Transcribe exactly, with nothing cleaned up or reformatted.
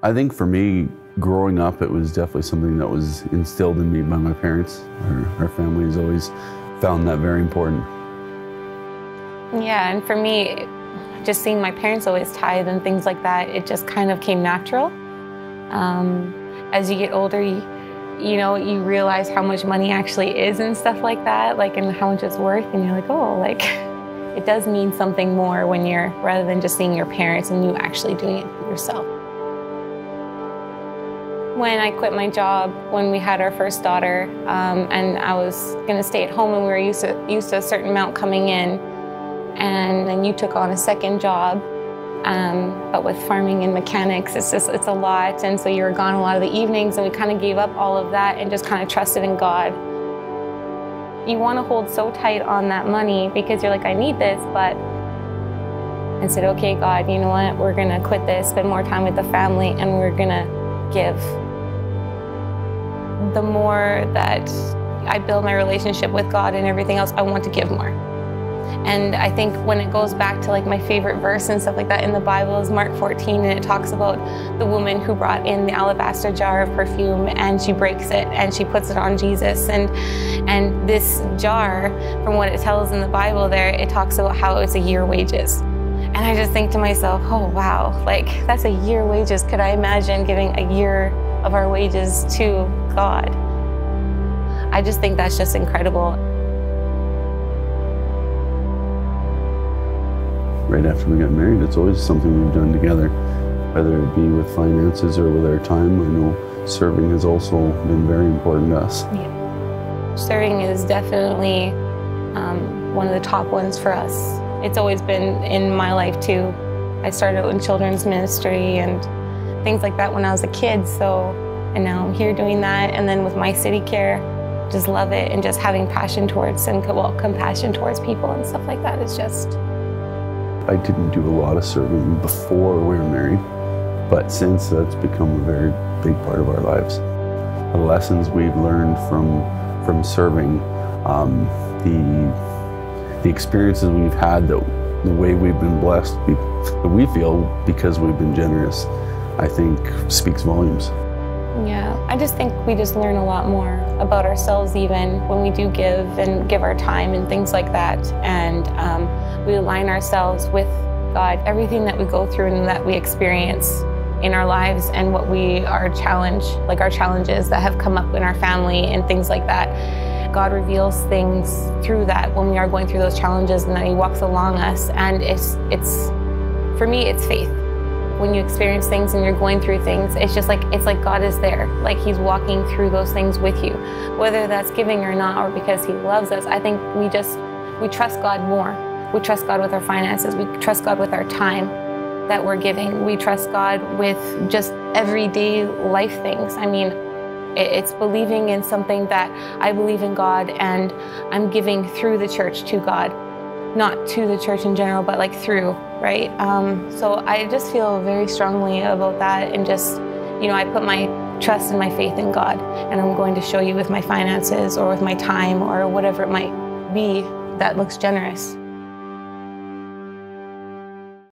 I think for me, growing up, it was definitely something that was instilled in me by my parents. Our, our family has always found that very important. Yeah, and for me, just seeing my parents always tithe and things like that, it just kind of came natural. Um, as you get older, you, you know, you realize how much money actually is and stuff like that, like, and how much it's worth, and you're like, oh, like, it does mean something more when you're, rather than just seeing your parents and you actually doing it yourself. When I quit my job, when we had our first daughter, um, and I was gonna stay at home and we were used to, used to a certain amount coming in, and then you took on a second job, um, but with farming and mechanics, it's just, it's a lot, and so you were gone a lot of the evenings, and we kind of gave up all of that and just kind of trusted in God. You wanna hold so tight on that money because you're like, I need this, but I said, okay, God, you know what? We're gonna quit this, spend more time with the family, and we're gonna give. The more that I build my relationship with God and everything else, I want to give more. And I think when it goes back to like my favorite verse and stuff like that in the Bible is Mark fourteen, and it talks about the woman who brought in the alabaster jar of perfume, and she breaks it and she puts it on Jesus. And and this jar, from what it tells in the Bible there, it talks about how it's a year wages. And I just think to myself, oh wow, like that's a year wages. Could I imagine giving a year of our wages to God? I just think that's just incredible. Right after we got married, it's always something we've done together, whether it be with finances or with our time. I know serving has also been very important to us. Yeah. Serving is definitely um, one of the top ones for us. It's always been in my life too. I started out in children's ministry and things like that when I was a kid, so, and now I'm here doing that. And then with My City Care, just love it, and just having passion towards, and well, compassion towards people and stuff like that is just. I didn't do a lot of serving before we were married, but since that's become a very big part of our lives. The lessons we've learned from, from serving, um, the, the experiences we've had, the, the way we've been blessed, we, that we feel because we've been generous, I think speaks volumes. Yeah, I just think we just learn a lot more about ourselves even when we do give and give our time and things like that. And um, we align ourselves with God. Everything that we go through and that we experience in our lives, and what we are challenged, like our challenges that have come up in our family and things like that, God reveals things through that when we are going through those challenges, and then He walks along us. And it's, it's, for me, it's faith. When you experience things and you're going through things, it's just like, it's like God is there. Like He's walking through those things with you, whether that's giving or not, or because He loves us. I think we just, we trust God more. We trust God with our finances. We trust God with our time that we're giving. We trust God with just everyday life things. I mean, it's believing in something that I believe in God, and I'm giving through the church to God, not to the church in general, but like through, right? Um, so I just feel very strongly about that, and just, you know, I put my trust and my faith in God, and I'm going to show you with my finances or with my time or whatever it might be that looks generous.